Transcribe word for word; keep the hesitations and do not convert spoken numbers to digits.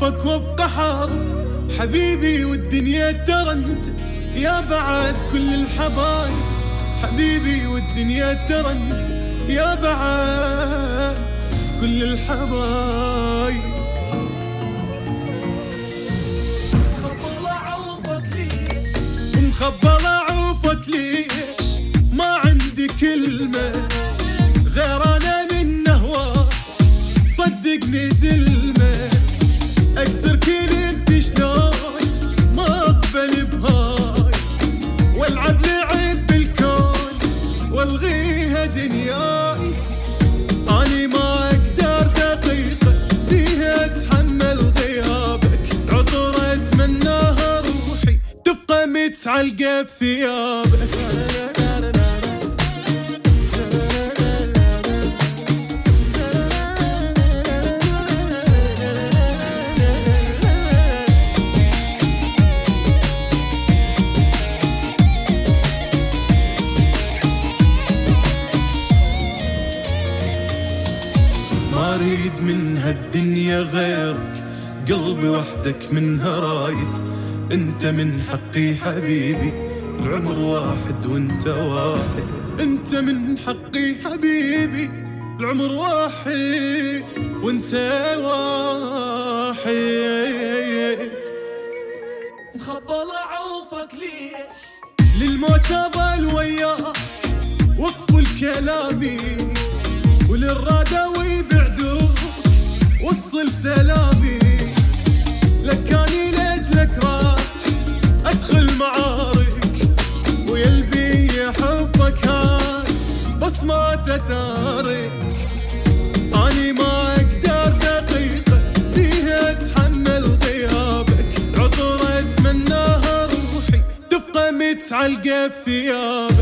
بصفك وبقهرك حبيبي والدنيا ترنت يا بعد كل الحبايب، حبيبي والدنيا ترنت يا بعد كل الحبايب. مخبلة عوفك ليش، مخبلة عوفك ليش، ما عندي كلمة غير أنا من نهواك صدقني زلمة، أكسر كلمتي شلون ما أقبل بهاي، والعب لعب بالكون والغيها دنياي، أني ما أقدر دقيقة بيها أتحمل غيابك، عطر أتمناها روحي تبقى متعلقة بثيابك. ما اريد من هالدنيا غيرك، قلبي وحدك منها رايد، انت من حقي حبيبي العمر واحد وانت واحد، انت من حقي حبيبي العمر واحد وانت واحد. مخبلة عوفك ليش، للموت اظل وياك وقفوا الكلامي، وللراداوي بعدوك وصل سلامي، لك اني لاجلك راح ادخل معارك، ويلبي حبك هاي بصمة تتارك، اني ما اقدر دقيقة بيها اتحمل غيابك، عطر اتمناها روحي تبقى متعلقة بثيابك.